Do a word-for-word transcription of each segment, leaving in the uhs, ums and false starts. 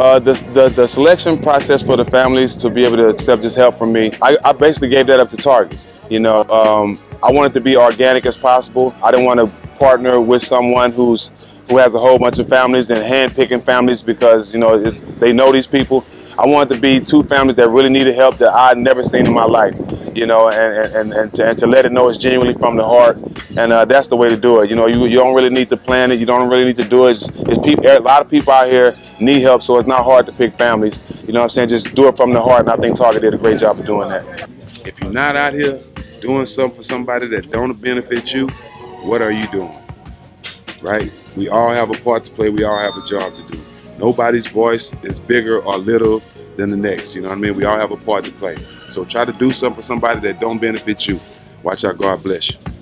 uh, the, the, the selection process for the families to be able to accept this help from me, I, I basically gave that up to Target. You know, um, I wanted to be organic as possible. I didn't want to partner with someone who's who has a whole bunch of families and hand-picking families because, you know, it's, they know these people. I wanted to be two families that really needed help that I'd never seen in my life, you know, and, and, and, to, and to let it know it's genuinely from the heart. And uh, that's the way to do it. You know, you, you don't really need to plan it. You don't really need to do it. It's, it's people, a lot of people out here need help, so it's not hard to pick families. You know what I'm saying? Just do it from the heart, and I think Target did a great job of doing that. If you're not out here doing something for somebody that don't benefit you, what are you doing? Right? We all have a part to play. We all have a job to do. Nobody's voice is bigger or little than the next, you know what I mean? We all have a part to play. So try to do something for somebody that don't benefit you. Watch out, God bless you. Yeah,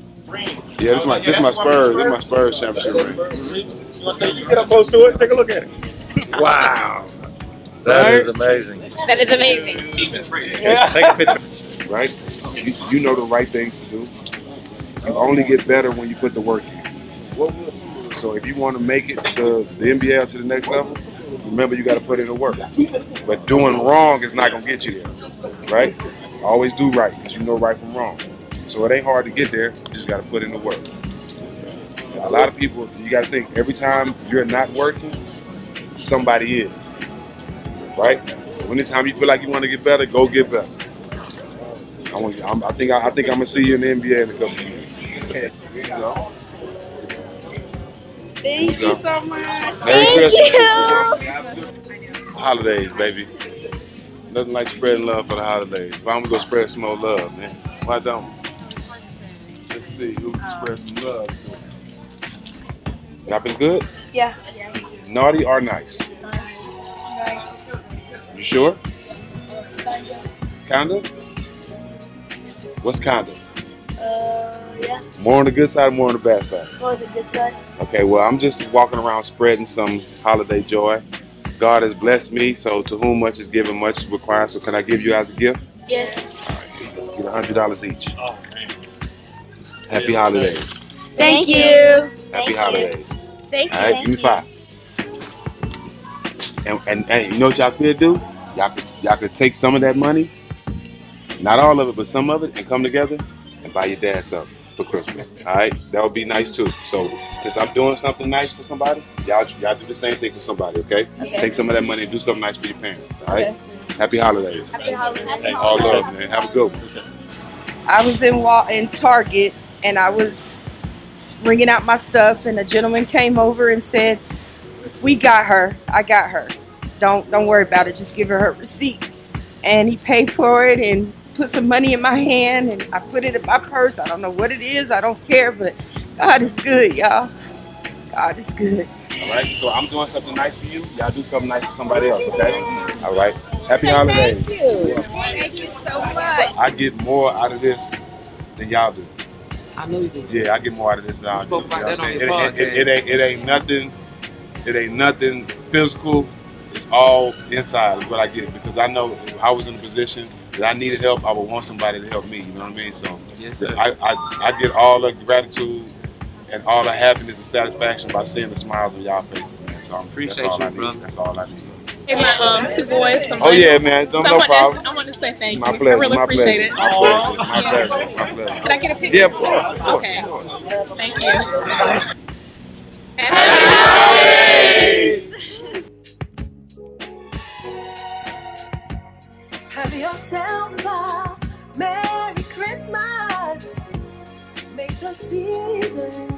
this is my, this is my Spurs, this is my Spurs championship ring. You want to get up close to it? Take a look at it. Wow. That is amazing. That is amazing. Even trading. Take a picture. Right? You, you know the right things to do. You only get better when you put the work in. So if you want to make it to the N B A or to the next level, remember you got to put in the work. But doing wrong is not going to get you there, right? Always do right because you know right from wrong. So it ain't hard to get there. You just got to put in the work. And a lot of people, you got to think every time you're not working, somebody is, right? So anytime you feel like you want to get better, go get better. I, want, I'm, I think I, I think I'm gonna see you in the N B A in a couple of years. You know? Thank you so much. Merry Christmas. Thank you. Holidays, baby. Nothing like spreading love for the holidays. But I'm going to go spread some more love, man. Why don't we? Let's see who can um, spread some love to. Y'all been good? Yeah. Naughty or nice? Nice. You sure? Kinda? What's kinda? Uh, yeah. More on the good side, more on the bad side? More on the good side. Okay, well, I'm just walking around spreading some holiday joy. God has blessed me, so to whom much is given, much is required. So can I give you guys a gift? Yes. All right, get one hundred dollars each. Oh, man. Happy yeah, holidays. Thank you. Happy Thank holidays. You. Thank you. All right, give me five. And, and, and you know what y'all could do? Y'all could, y'all could take some of that money, not all of it, but some of it, and come together and buy your dad something for Christmas. All right, that would be nice too. So since I'm doing something nice for somebody, y'all y'all do the same thing for somebody, okay? okay? Take some of that money and do something nice for your parents. All right. Okay. Happy holidays. Happy holidays. Happy holidays. All love, man. Have a good one. I was in Wal in Target and I was bringing out my stuff, and a gentleman came over and said, "We got her. I got her. Don't don't worry about it. Just give her her receipt." And he paid for it and put some money in my hand, and I put it in my purse. I don't know what it is. I don't care, but God is good, y'all. God is good. All right, so I'm doing something nice for you. Y'all do something nice for somebody else, okay? All right. Happy hey, holidays. Thank you. Thank you so much. I get more out of this than y'all do. I know you do. Yeah, I get more out of this than y'all do. Spoke about that on your podcast. It, it, it, ain't, it ain't nothing. It ain't nothing physical. It's all inside is what I get, because I know if I was in a position that I needed help, I would want somebody to help me, you know what I mean? So yes, sir. I, I, I get all the gratitude and all the happiness and satisfaction by seeing the smiles on y'all faces, man. So I appreciate that's all you, I brother. Need. That's all I need. Hey, my um, two boys. Some oh, yeah, man. No, no problem. I want to say thank you. My pleasure. I really my appreciate pleasure. It. My pleasure. My, yes. pleasure. my pleasure. Can I get a picture? Yeah, of course. Of course. Okay. Sure. Thank you. Happy holidays! Have yourself a Merry Christmas. Make the season